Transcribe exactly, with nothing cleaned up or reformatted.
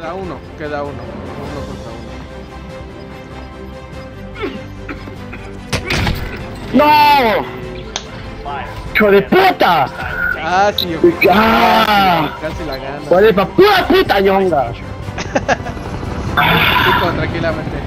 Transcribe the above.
Queda uno, queda uno. Uno contra uno. ¡No! ¡Hijo de puta! Ah, sí, yo. ¡Ah! Casi la gana. ¡Vale, pa' pura puta, ñonga! Chico, tranquilamente.